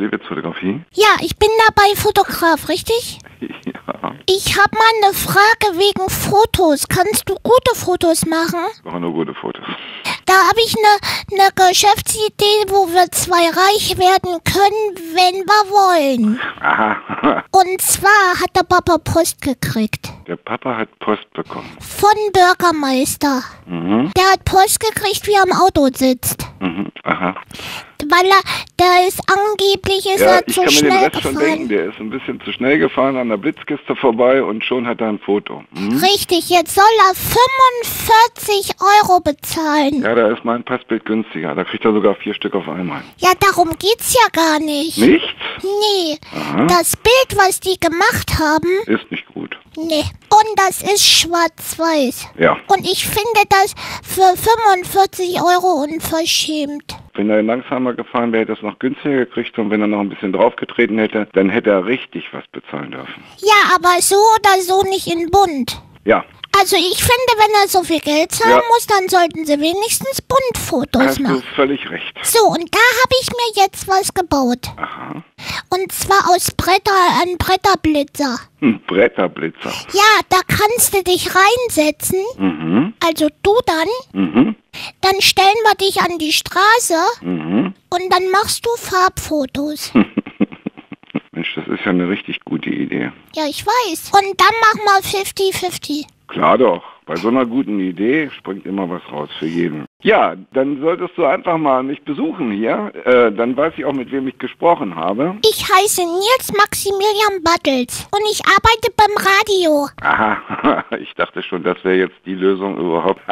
Klebefotografie? Ja, ich bin dabei Fotograf, richtig? Ja. Ich habe mal eine Frage wegen Fotos. Kannst du gute Fotos machen? Ich mache nur gute Fotos. Da habe ich eine Geschäftsidee, wo wir zwei reich werden können, wenn wir wollen. Aha. Und zwar hat der Papa Post gekriegt. Der Papa hat Post bekommen. Von Bürgermeister. Mhm. Der hat Post gekriegt, wie er im Auto sitzt. Mhm. Aha. Weil der ist angeblich zu schnell gefahren. Ich kann mir den Rest schon denken, der ist ein bisschen zu schnell gefahren, an der Blitzkiste vorbei und schon hat er ein Foto. Mhm. Richtig, jetzt soll er 45 € bezahlen. Ja, da ist mein Passbild günstiger, da kriegt er sogar 4 Stück auf einmal. Ja, darum geht's ja gar nicht. Nicht? Nee, aha. Das Bild, was die gemacht haben... Ist nicht gut. Nee, und das ist schwarz-weiß. Ja. Und ich finde das für 45 € unverschämt. Wenn er langsamer gefahren wäre, hätte er es noch günstiger gekriegt und wenn er noch ein bisschen draufgetreten hätte, dann hätte er richtig was bezahlen dürfen. Ja, aber so oder so nicht in Bund. Ja. Also ich finde, wenn er so viel Geld zahlen muss, dann sollten sie wenigstens Buntfotos machen. Hast du völlig recht. So, und da habe ich mir jetzt was gebaut. Aha. Und zwar aus ein Bretterblitzer. Ein Bretterblitzer? Ja, da kannst du dich reinsetzen. Mhm. Also du dann. Mhm. Dann stellen wir dich an die Straße und dann machst du Farbfotos. Mensch, das ist ja eine richtig gute Idee. Ja, ich weiß. Und dann machen wir 50-50. Klar doch. Bei so einer guten Idee springt immer was raus für jeden. Ja, dann solltest du einfach mal mich besuchen hier. Dann weiß ich auch, mit wem ich gesprochen habe. Ich heiße Nils Maximilian Buttels und ich arbeite beim Radio. Aha, ich dachte schon, das wäre jetzt die Lösung überhaupt.